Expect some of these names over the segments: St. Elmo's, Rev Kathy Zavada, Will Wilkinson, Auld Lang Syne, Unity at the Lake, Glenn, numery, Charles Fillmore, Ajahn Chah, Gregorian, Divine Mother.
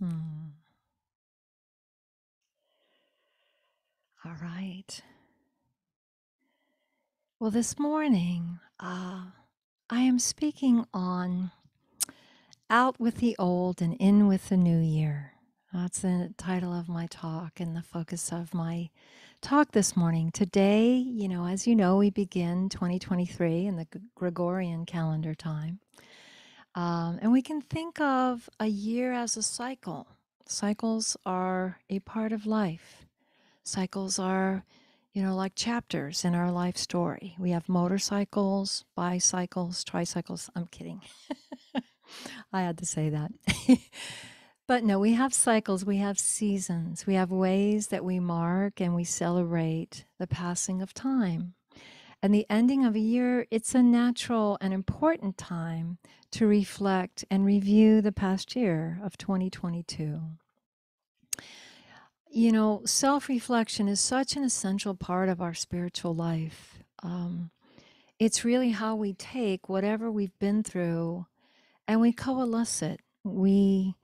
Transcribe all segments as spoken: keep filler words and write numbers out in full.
Hmm. All right. Well, this morning, uh, I am speaking on Out with the Old and In with the New Year. That's the title of my talk and the focus of my talk this morning. Today, you know, as you know, we begin twenty twenty-three in the Gregorian calendar time. Um, and we can think of a year as a cycle. Cycles are a part of life. Cycles are, you know, like chapters in our life story. We have motorcycles, bicycles, tricycles. I'm kidding. I had to say that. But no, we have cycles, we have seasons, we have ways that we mark and we celebrate the passing of time. And the ending of a year, it's a natural and important time to reflect and review the past year of twenty twenty-two. You know, self-reflection is such an essential part of our spiritual life. Um, it's really how we take whatever we've been through and we coalesce it. We,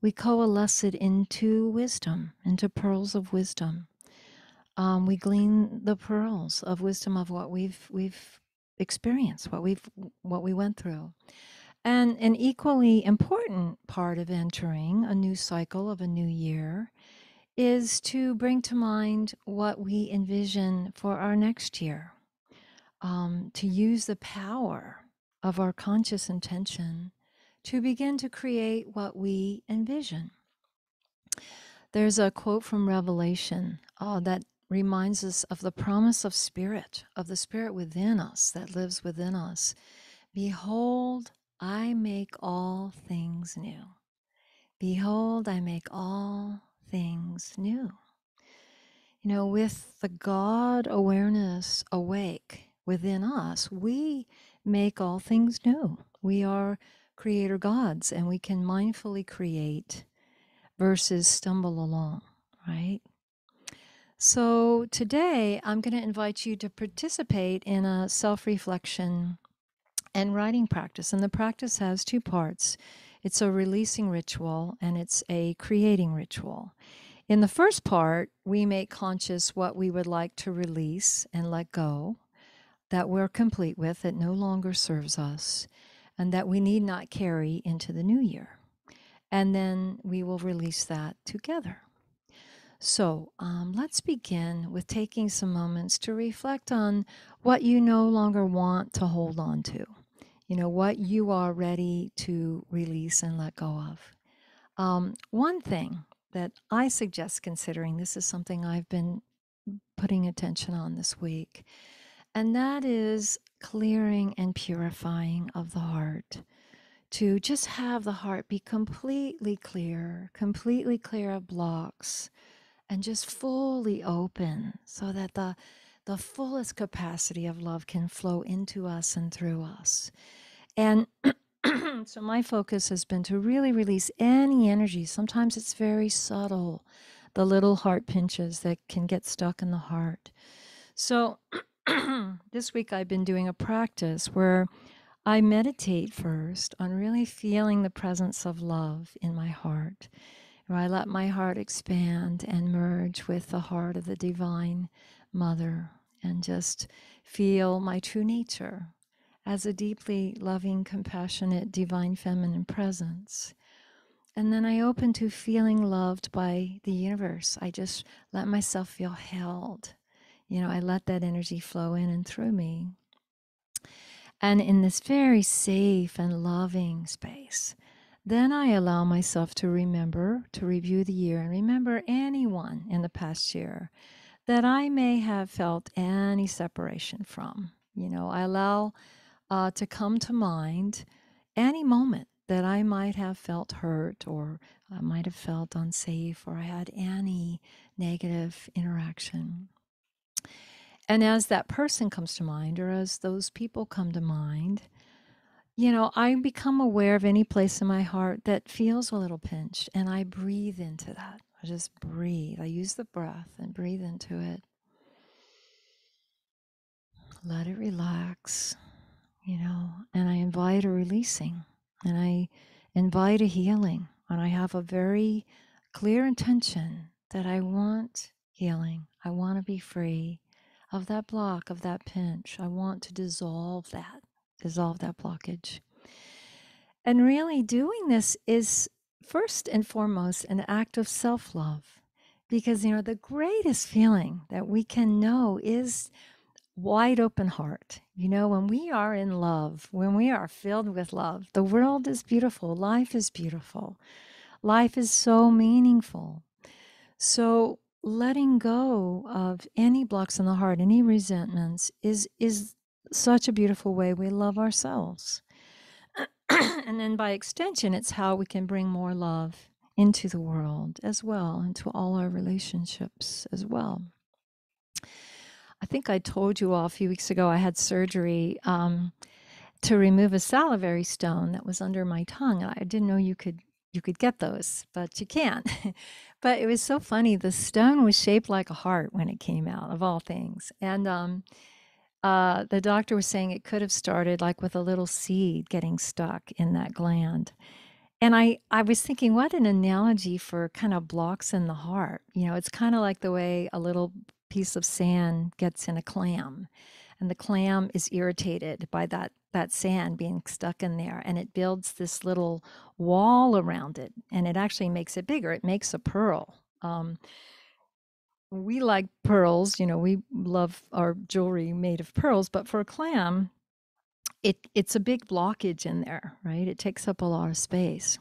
we coalesce it into wisdom, into pearls of wisdom. Um, we glean the pearls of wisdom of what we've, we've experienced, what, we've, what we went through. And an equally important part of entering a new cycle of a new year is to bring to mind what we envision for our next year, um, to use the power of our conscious intention to begin to create what we envision. There's a quote from Revelation uh, that reminds us of the promise of spirit, of the spirit within us that lives within us. Behold, I make all things new. Behold, I make all things new. You know, with the God awareness awake within us, we make all things new. We are creator gods and we can mindfully create versus stumble along, right? So today I'm going to invite you to participate in a self-reflection and writing practice. And the practice has two parts. It's a releasing ritual and it's a creating ritual. In the first part, we make conscious what we would like to release and let go, that we're complete with, that no longer serves us, and that we need not carry into the new year. And then we will release that together. So um, let's begin with taking some moments to reflect on what you no longer want to hold on to. You know, what you are ready to release and let go of. Um, one thing that I suggest considering, this is something I've been putting attention on this week, and that is clearing and purifying of the heart. To just have the heart be completely clear, completely clear of blocks, and just fully open so that the the fullest capacity of love can flow into us and through us. And so my focus has been to really release any energy. Sometimes it's very subtle, the little heart pinches that can get stuck in the heart. So this week I've been doing a practice where I meditate first on really feeling the presence of love in my heart, where I let my heart expand and merge with the heart of the Divine Mother and just feel my true nature as a deeply loving, compassionate, divine feminine presence. And then I open to feeling loved by the universe. I just let myself feel held. You know, I let that energy flow in and through me. And in this very safe and loving space, then I allow myself to remember, to review the year and remember anyone in the past year that I may have felt any separation from. You know, I allow uh, to come to mind any moment that I might have felt hurt or I might have felt unsafe or I had any negative interaction. And as that person comes to mind or as those people come to mind, you know, I become aware of any place in my heart that feels a little pinched and I breathe into that. I just breathe. I use the breath and breathe into it. Let it relax, you know, and I invite a releasing and I invite a healing and I have a very clear intention that I want healing. I want to be free of that block, of that pinch. I want to dissolve that, dissolve that blockage. And really doing this is first and foremost an act of self-love, because, you know, the greatest feeling that we can know is wide open heart. You know, when we are in love, when we are filled with love, the world is beautiful. Life is beautiful. Life is so meaningful. So letting go of any blocks in the heart, any resentments, is is such a beautiful way we love ourselves. And then by extension, it's how we can bring more love into the world as well, into all our relationships as well. I think I told you all a few weeks ago I had surgery um, to remove a salivary stone that was under my tongue, and I didn't know you could you could get those, but you can. But it was so funny. The stone was shaped like a heart when it came out, of all things, and um, uh, the doctor was saying it could have started like with a little seed getting stuck in that gland. And I, I was thinking, what an analogy for kind of blocks in the heart. You know, it's kind of like the way a little piece of sand gets in a clam, and the clam is irritated by that that sand being stuck in there, and it builds this little wall around it, and it actually makes it bigger. It makes a pearl. Um, we like pearls, you know, we love our jewelry made of pearls, but for a clam, It, it's a big blockage in there, right? It takes up a lot of space.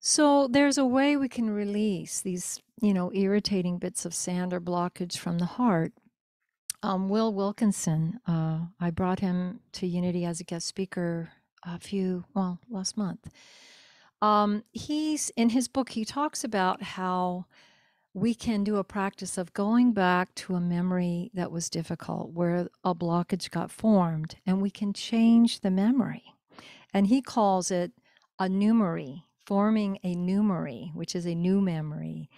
So there's a way we can release these, you know, irritating bits of sand or blockage from the heart. Um, Will Wilkinson, uh, I brought him to Unity as a guest speaker a few, well, last month. Um, he's, in his book, he talks about how we can do a practice of going back to a memory that was difficult, where a blockage got formed, and we can change the memory. And he calls it a numery, forming a numery, which is a new memory,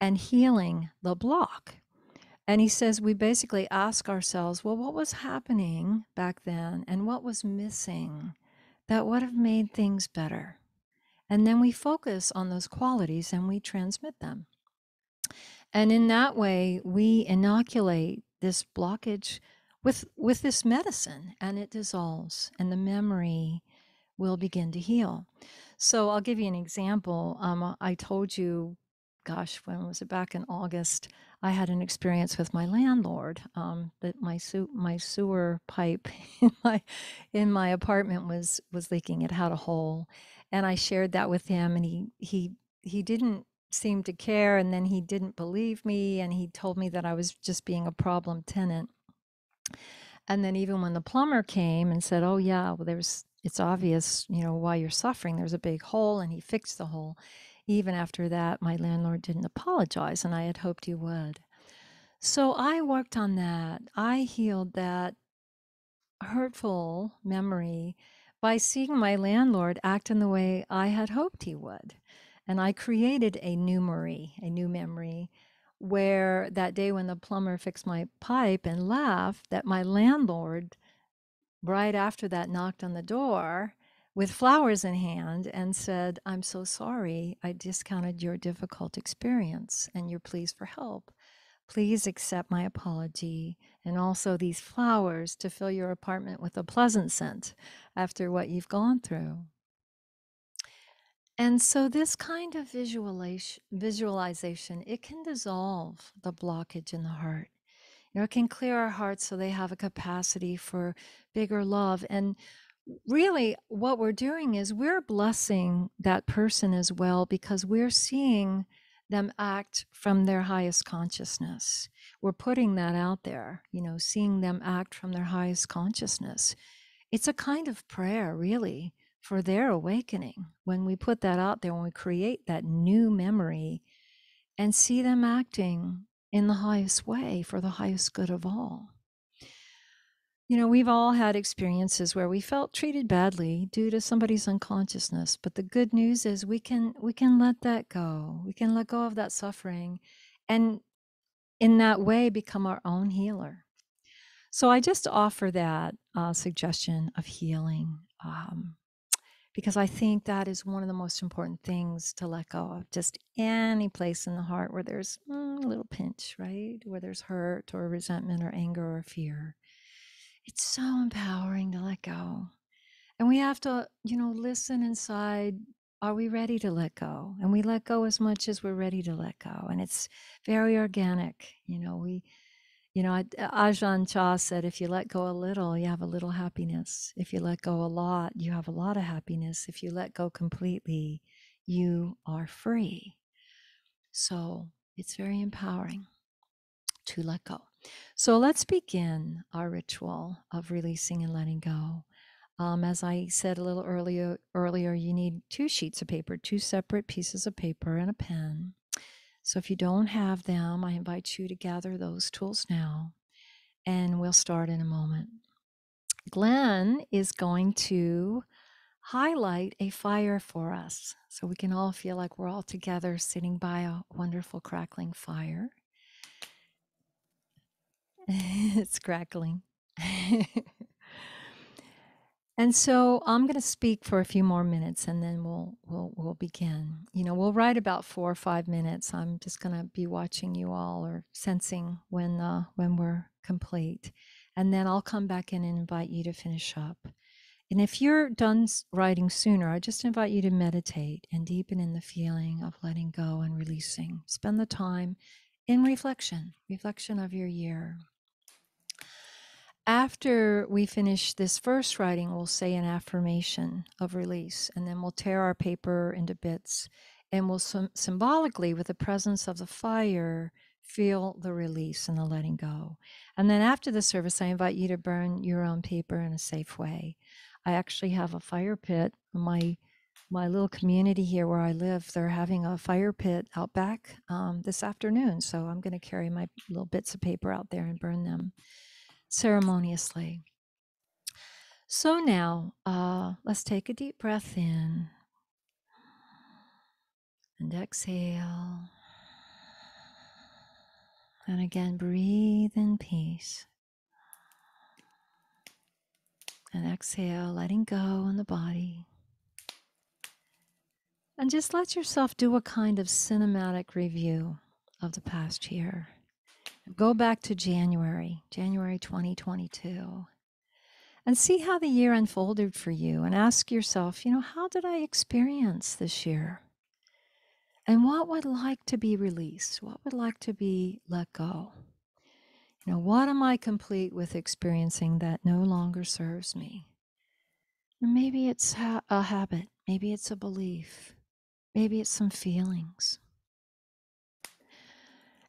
and healing the block. And he says we basically ask ourselves, well, what was happening back then, and what was missing that would have made things better? And then we focus on those qualities and we transmit them. And in that way, we inoculate this blockage with, with this medicine, and it dissolves, and the memory will begin to heal. So I'll give you an example. Um, I told you, gosh, when was it, back in August, I had an experience with my landlord, um, that my, su my sewer pipe in my, in my apartment was, was leaking. It had a hole, and I shared that with him, and he, he, he didn't seemed to care, and then he didn't believe me, and he told me that I was just being a problem tenant. And then even when the plumber came and said, oh yeah, well, there's, it's obvious, you know, why you're suffering, there's a big hole, and he fixed the hole. Even after that, my landlord didn't apologize, and I had hoped he would. So I worked on that. I healed that hurtful memory by seeing my landlord act in the way I had hoped he would. And I created a numery, a new memory, where that day when the plumber fixed my pipe and left, that my landlord, right after that, knocked on the door with flowers in hand and said, I'm so sorry, I discounted your difficult experience and your pleas for help. Please accept my apology and also these flowers to fill your apartment with a pleasant scent after what you've gone through. And so this kind of visualization, it can dissolve the blockage in the heart. You know, it can clear our hearts so they have a capacity for bigger love. And really what we're doing is we're blessing that person as well, because we're seeing them act from their highest consciousness. We're putting that out there, you know, seeing them act from their highest consciousness. It's a kind of prayer, really, for their awakening, when we put that out there, when we create that new memory and see them acting in the highest way for the highest good of all. You know, we've all had experiences where we felt treated badly due to somebody's unconsciousness, but the good news is we can we can let that go. We can let go of that suffering, and in that way become our own healer. So I just offer that uh, suggestion of healing, um, because I think that is one of the most important things to let go of. Just any place in the heart where there's mm, a little pinch, right? Where there's hurt or resentment or anger or fear. It's so empowering to let go. And we have to, you know, listen inside. Are we ready to let go? And we let go as much as we're ready to let go. And it's very organic. You know, we, you know, Ajahn Chah said, if you let go a little, you have a little happiness. If you let go a lot, you have a lot of happiness. If you let go completely, you are free. So it's very empowering to let go. So let's begin our ritual of releasing and letting go. Um, as I said a little earlier, earlier, you need two sheets of paper, two separate pieces of paper and a pen. So if you don't have them, I invite you to gather those tools now, and we'll start in a moment. Glenn is going to highlight a fire for us so we can all feel like we're all together sitting by a wonderful crackling fire. It's crackling. And so I'm going to speak for a few more minutes, and then we'll we'll we'll begin. You know, we'll write about four or five minutes. I'm just going to be watching you all or sensing when uh, when we're complete, and then I'll come back in and invite you to finish up. And if you're done writing sooner, I just invite you to meditate and deepen in the feeling of letting go and releasing. Spend the time in reflection, reflection of your year. After we finish this first writing, we'll say an affirmation of release, and then we'll tear our paper into bits, and we'll symbolically, with the presence of the fire, feel the release and the letting go. And then after the service, I invite you to burn your own paper in a safe way. I actually have a fire pit. My my little community here where I live, they're having a fire pit out back um, this afternoon, so I'm going to carry my little bits of paper out there and burn them ceremoniously. So now uh, let's take a deep breath in and exhale, and again breathe in peace and exhale, letting go in the body, and just let yourself do a kind of cinematic review of the past year. Go back to January, January twenty twenty-two, and see how the year unfolded for you, and ask yourself, you know, how did I experience this year? And what would like to be released? What would like to be let go? You know, what am I complete with experiencing that no longer serves me? And maybe it's ha- a habit. Maybe it's a belief. Maybe it's some feelings.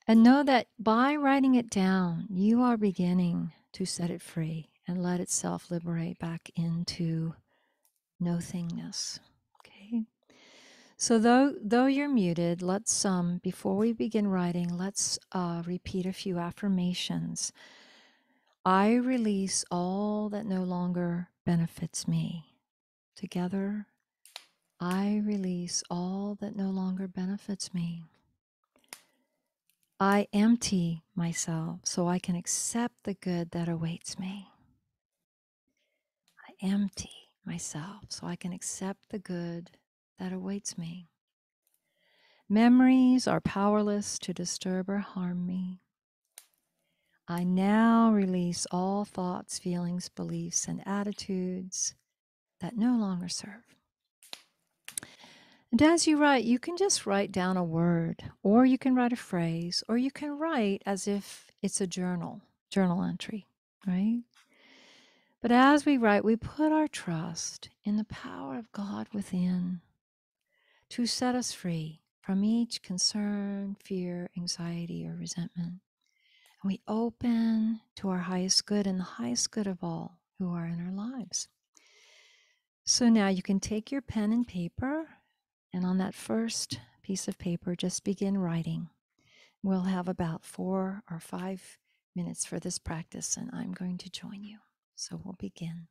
And know that by writing it down, you are beginning to set it free and let itself liberate back into nothingness. Okay. So though though you're muted, let's um before we begin writing, let's uh, repeat a few affirmations. I release all that no longer benefits me. Together, I release all that no longer benefits me. I empty myself so I can accept the good that awaits me. I empty myself so I can accept the good that awaits me. Memories are powerless to disturb or harm me. I now release all thoughts, feelings, beliefs, and attitudes that no longer serve. And as you write, you can just write down a word, or you can write a phrase, or you can write as if it's a journal, journal entry, right? But as we write, we put our trust in the power of God within to set us free from each concern, fear, anxiety, or resentment. And we open to our highest good and the highest good of all who are in our lives. So now you can take your pen and paper, and on that first piece of paper, just begin writing. We'll have about four or five minutes for this practice, and I'm going to join you. So we'll begin.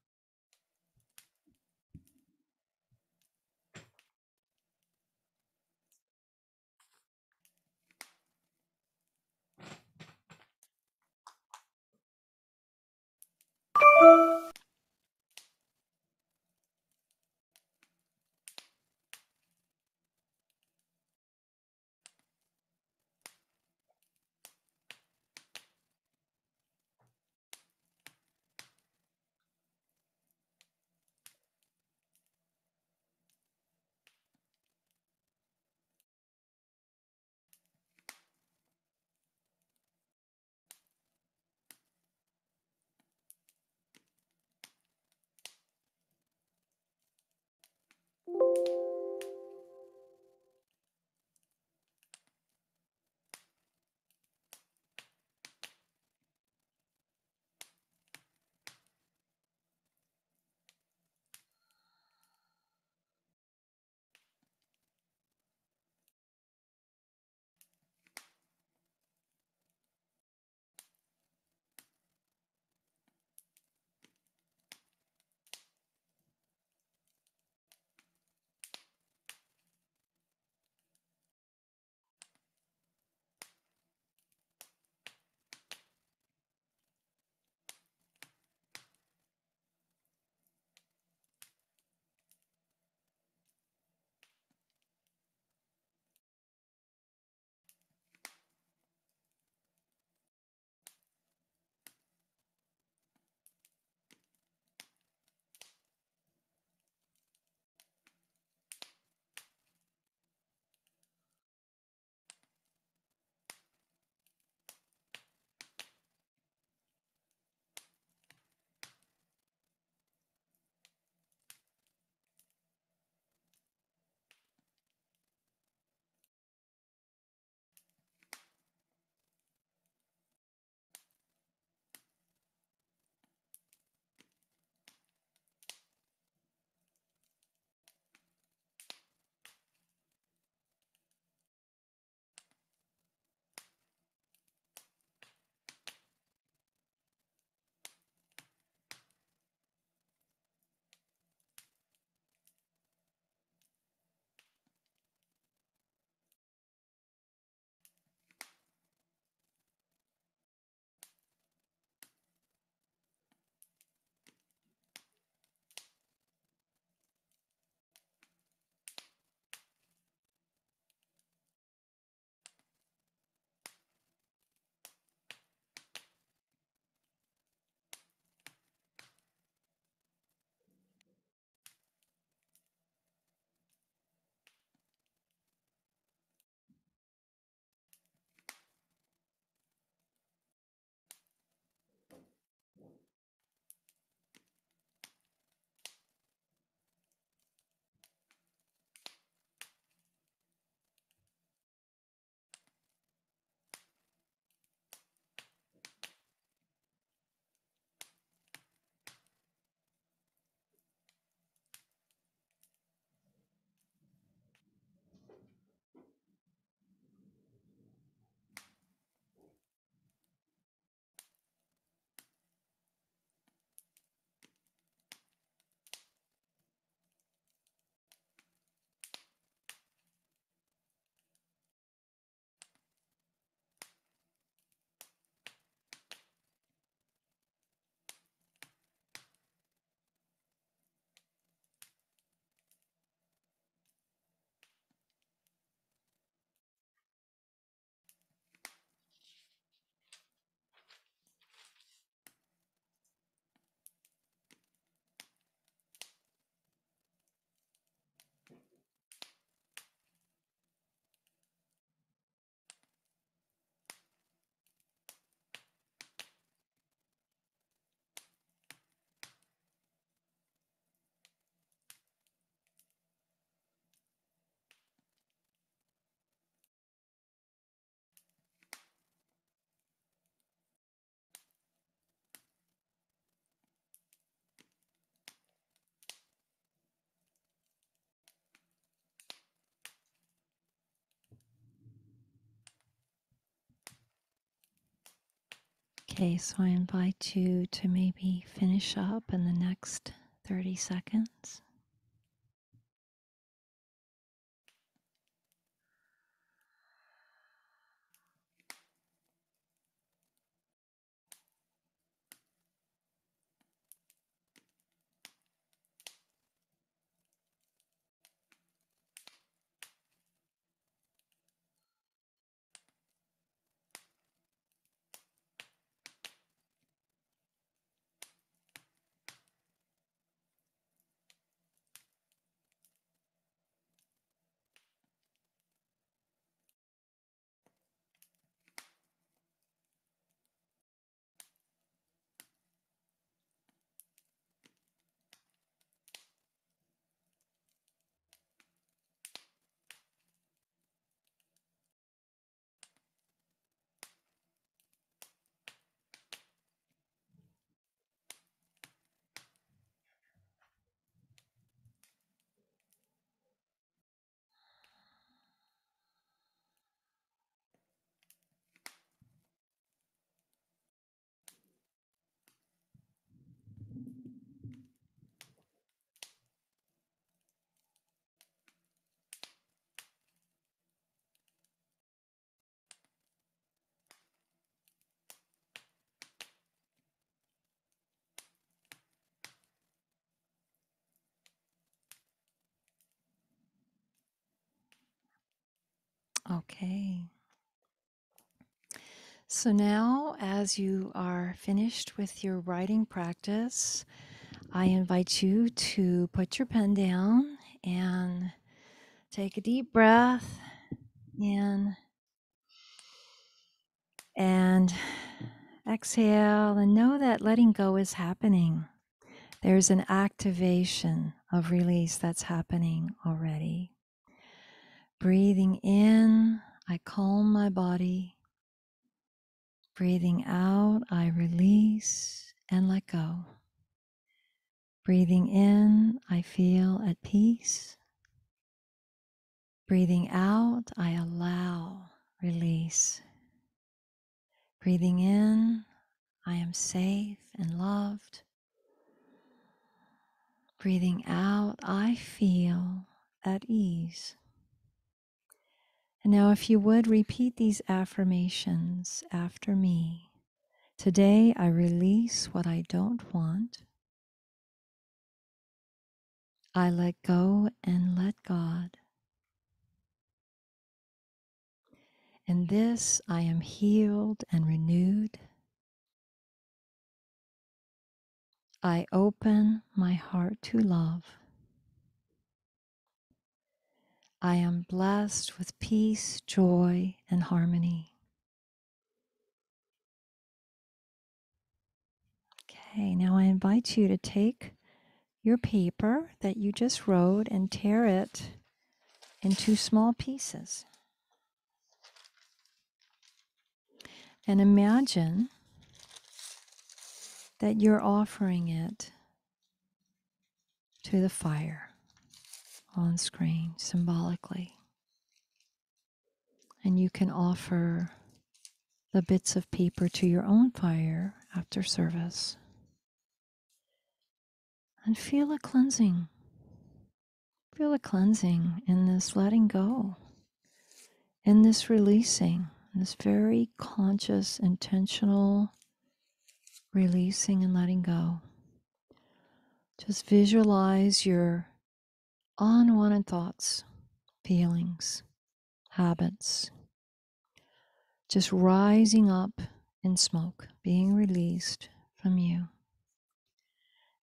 Okay, so I invite you to maybe finish up in the next thirty seconds. Okay, so now as you are finished with your writing practice, I invite you to put your pen down and take a deep breath in and exhale, and know that letting go is happening. There's an activation of release that's happening already. Breathing in, I calm my body. Breathing out, I release and let go. Breathing in, I feel at peace. Breathing out, I allow release. Breathing in, I am safe and loved. Breathing out, I feel at ease. Now, if you would, repeat these affirmations after me. Today, I release what I don't want. I let go and let God. In this, I am healed and renewed. I open my heart to love. I am blessed with peace, joy, and harmony. Okay, now I invite you to take your paper that you just wrote and tear it into small pieces. And imagine that you're offering it to the fire on screen, symbolically. And you can offer the bits of paper to your own fire after service. And feel a cleansing. Feel a cleansing in this letting go, in this releasing, in this very conscious, intentional releasing and letting go. Just visualize your unwanted thoughts, feelings, habits, just rising up in smoke, being released from you.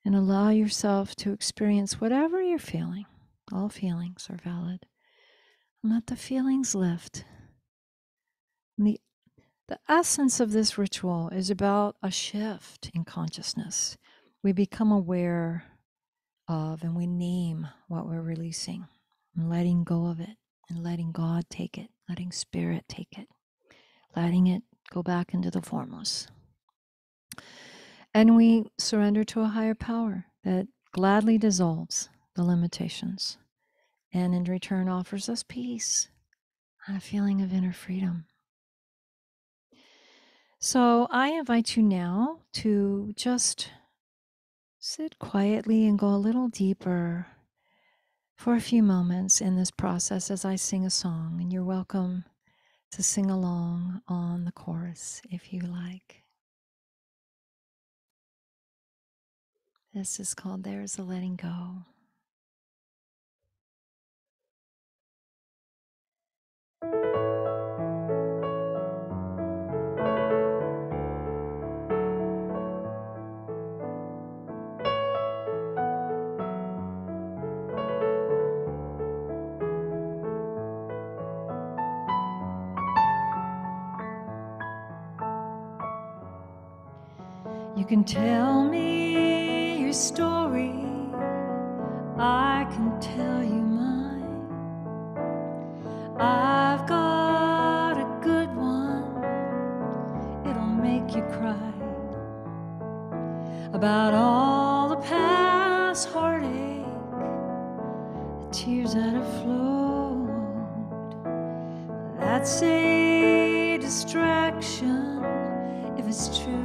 And allow yourself to experience whatever you're feeling. All feelings are valid. And let the feelings lift. And the, the essence of this ritual is about a shift in consciousness. We become aware of and we name what we're releasing and letting go of it, and letting God take it, letting Spirit take it, letting it go back into the formless. And we surrender to a higher power that gladly dissolves the limitations and in return offers us peace and a feeling of inner freedom. So I invite you now to just sit quietly and go a little deeper for a few moments in this process as I sing a song, and you're welcome to sing along on the chorus if you like. This is called There's a Letting Go. You can tell me your story, I can tell you mine. I've got a good one, it'll make you cry. About all the past heartache, the tears that have flowed. That's a distraction if it's true.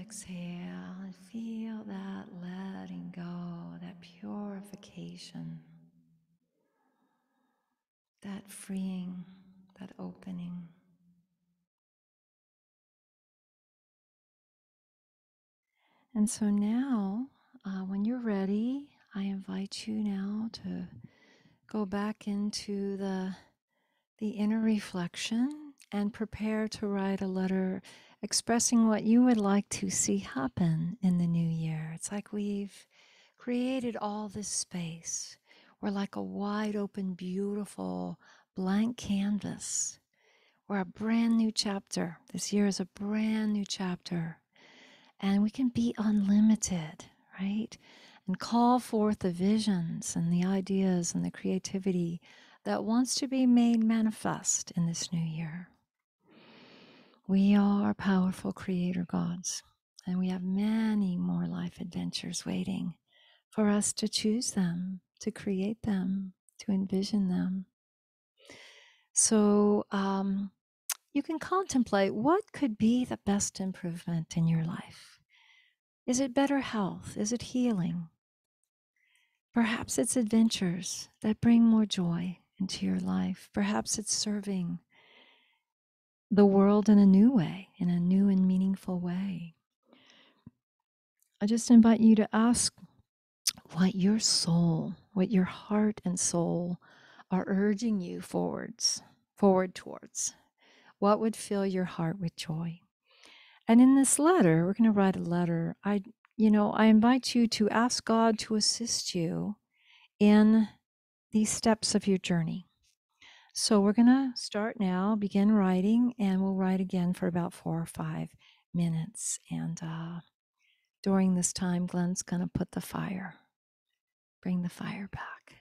Exhale and feel that letting go, that purification, that freeing, that opening. And so now, uh, when you're ready, I invite you now to go back into the, the inner reflection and prepare to write a letter expressing what you would like to see happen in the new year. It's like we've created all this space. We're like a wide open, beautiful, blank canvas. We're a brand new chapter. This year is a brand new chapter. And we can be unlimited, right? And call forth the visions and the ideas and the creativity that wants to be made manifest in this new year. We are powerful creator gods, and we have many more life adventures waiting for us to choose them, to create them, to envision them. So um, you can contemplate what could be the best improvement in your life. Is it better health? Is it healing? Perhaps it's adventures that bring more joy into your life. Perhaps it's serving the world in a new way, in a new and meaningful way. I just invite you to ask what your soul, what your heart and soul are urging you forwards, forward towards. What would fill your heart with joy? And in this letter, we're going to write a letter. I, you know, I invite you to ask God to assist you in these steps of your journey. So we're going to start now, begin writing, and we'll write again for about four or five minutes. And uh, during this time, Glenn's going to put the fire, bring the fire back.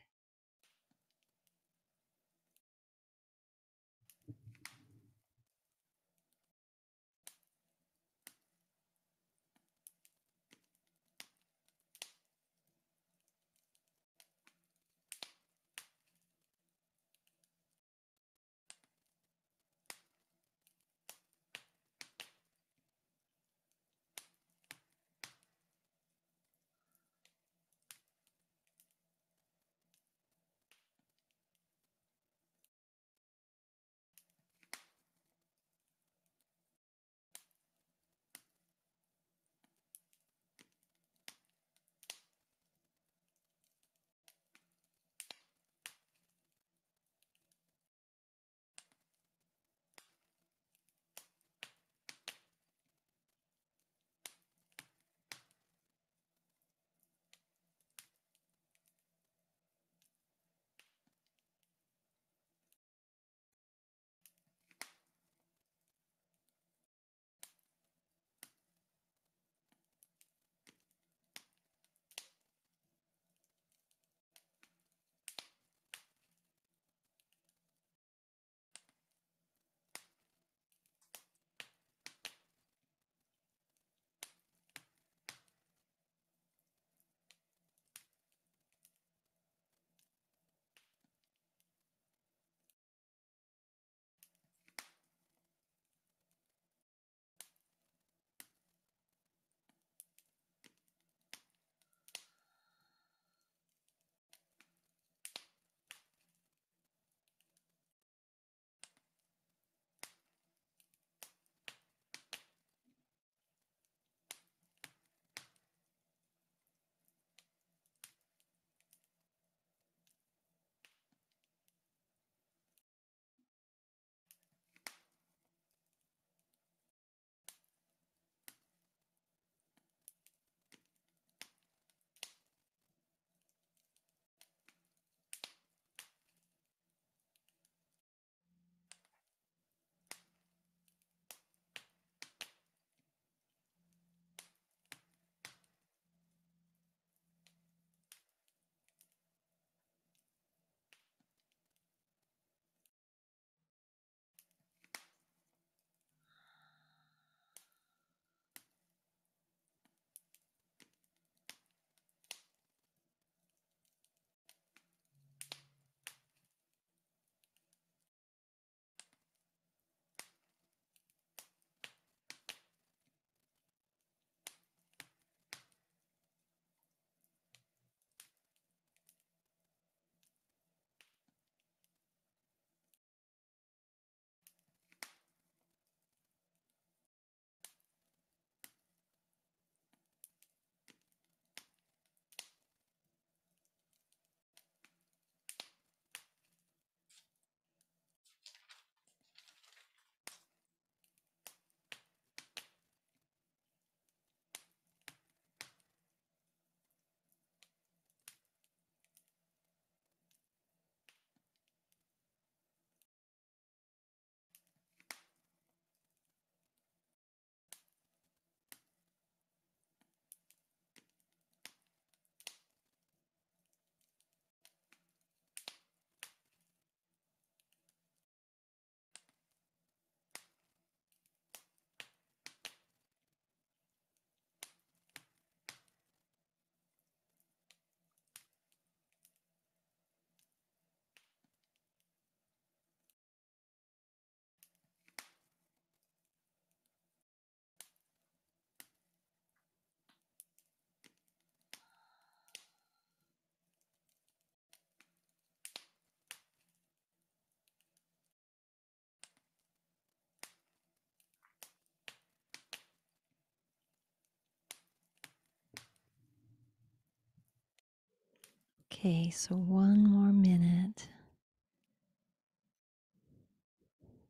Okay, so one more minute.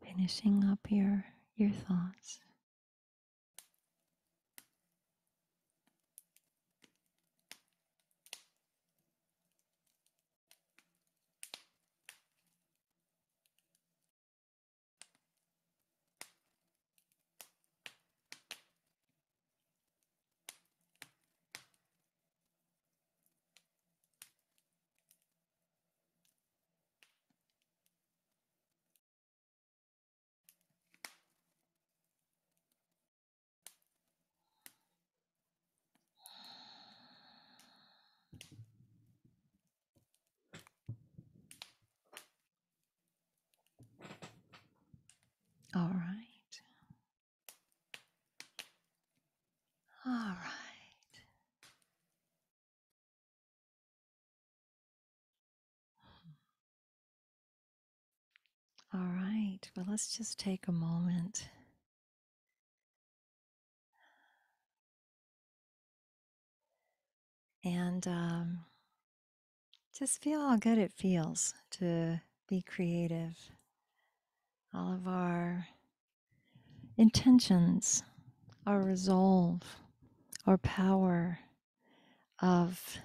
Finishing up your, your thoughts. All right. All right. All right. Well, let's just take a moment and um, just feel how good it feels to be creative. All of our intentions, our resolve, our power of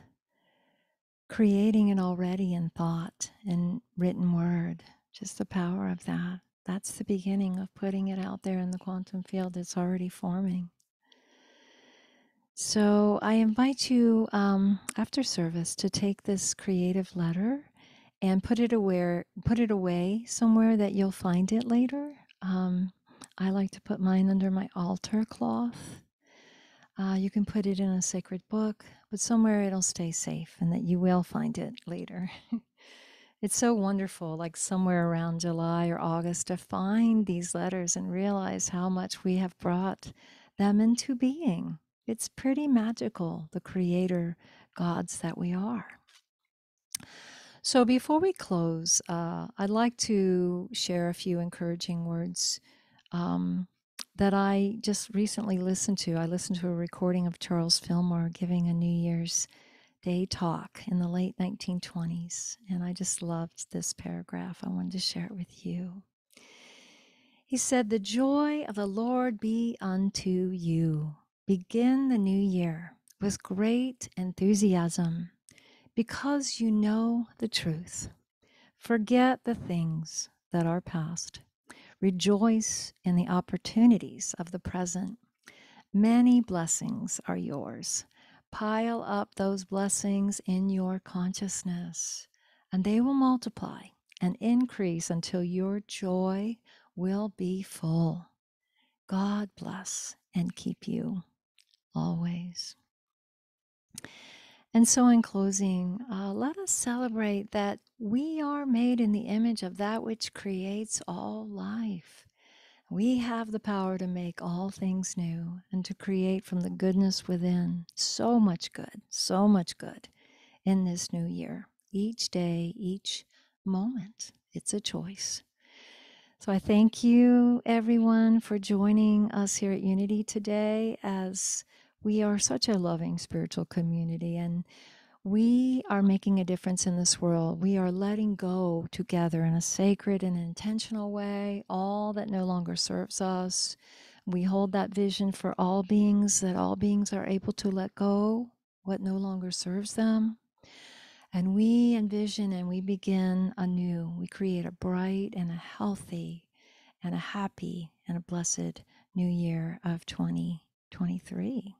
creating an already in thought and written word, just the power of that. That's the beginning of putting it out there in the quantum field. It's already forming. So I invite you um, after service to take this creative letter and put it away, put it away somewhere that you'll find it later. Um, I like to put mine under my altar cloth. Uh, you can put it in a sacred book, but somewhere it'll stay safe and that you will find it later. It's so wonderful, like somewhere around July or August, to find these letters and realize how much we have brought them into being. It's pretty magical, the creator gods that we are. So before we close, uh, I'd like to share a few encouraging words um, that I just recently listened to. I listened to a recording of Charles Fillmore giving a New Year's Day talk in the late nineteen twenties, and I just loved this paragraph. I wanted to share it with you. He said, "The joy of the Lord be unto you. Begin the new year with great enthusiasm, because you know the truth. Forget the things that are past. Rejoice in the opportunities of the present. Many blessings are yours. Pile up those blessings in your consciousness, and they will multiply and increase until your joy will be full. God bless and keep you always." And so in closing, uh, let us celebrate that we are made in the image of that which creates all life. We have the power to make all things new and to create from the goodness within so much good, so much good in this new year. Each day, each moment, it's a choice. So I thank you, everyone, for joining us here at Unity today, as we are such a loving spiritual community, and we are making a difference in this world. We are letting go together in a sacred and intentional way, all that no longer serves us. We hold that vision for all beings, that all beings are able to let go what no longer serves them. And we envision and we begin anew. We create a bright and a healthy and a happy and a blessed new year of twenty twenty-three.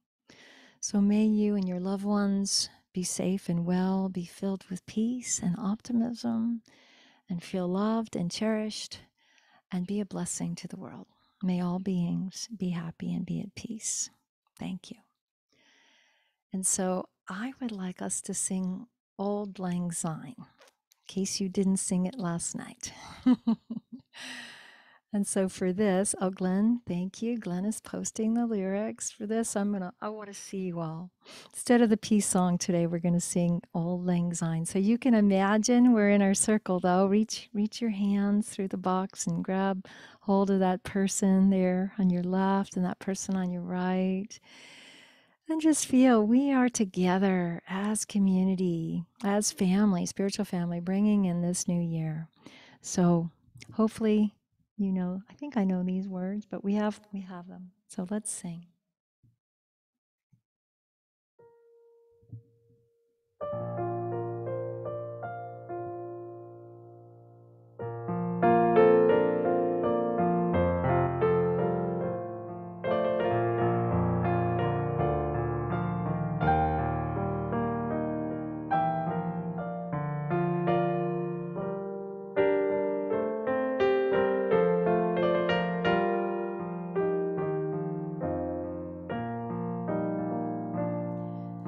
So may you and your loved ones be safe and well, be filled with peace and optimism, and feel loved and cherished, and be a blessing to the world. May all beings be happy and be at peace. Thank you. And so I would like us to sing Auld Lang Syne, in case you didn't sing it last night. And so for this, oh, Glenn, thank you. Glenn is posting the lyrics for this. I'm gonna, I want to see you all. Instead of the peace song today, we're going to sing Auld Lang Syne. So you can imagine we're in our circle, though. Reach, reach your hands through the box and grab hold of that person there on your left and that person on your right. And just feel we are together as community, as family, spiritual family, bringing in this new year. So hopefully, you know, I think I know these words, but we have, we have them. So let's sing.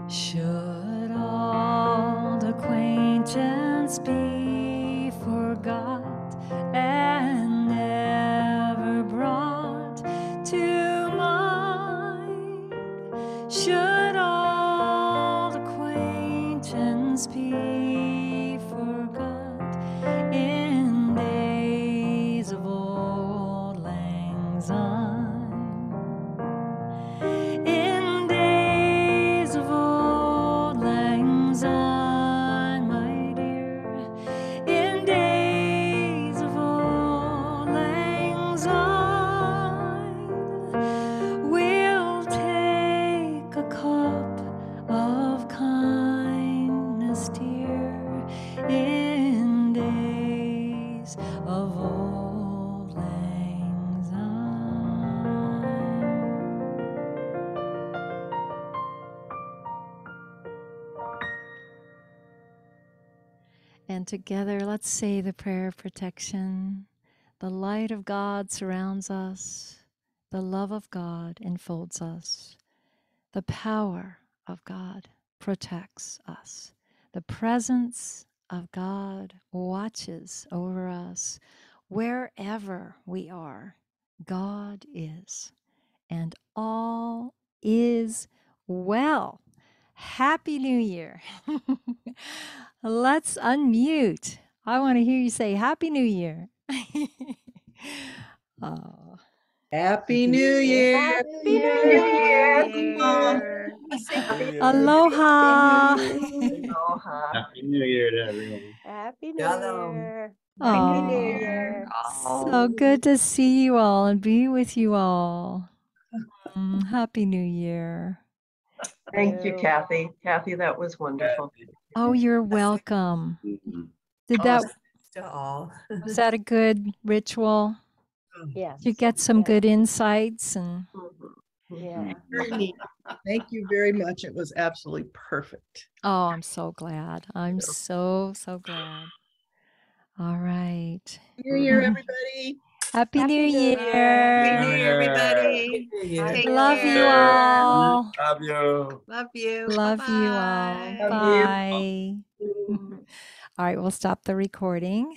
Should old acquaintance be forgot and never brought to mind? Should old acquaintance be forgot in days of Auld Lang Syne? And together, let's say the prayer of protection. The light of God surrounds us. The love of God enfolds us. The power of God protects us. The presence of God watches over us. Wherever we are, God is. And all is well. Happy New Year. Let's unmute. I want to hear you say Happy New Year. Oh. Happy New Year. Happy New Year. Happy New Year. Aloha. Happy New Year to everyone. Happy New Year. Happy New Year. So good to see you all and be with you all. Mm, Happy New Year. Thank you, Kathy. Kathy, that was wonderful. Oh, you're welcome. Did that to all. Was that a good ritual? Yes. Did you get some yeah. good insights and yeah. Very neat. Thank you very much. It was absolutely perfect. Oh, I'm so glad. I'm so so glad. All right. New Year, everybody. Happy, Happy New Year. Year. Happy New Year, everybody. Year. Love you all. Love you. Love you. Love Bye. You all. Love Bye. You. Bye. All right, we'll stop the recording.